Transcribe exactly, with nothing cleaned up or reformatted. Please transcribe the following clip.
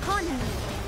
Economy.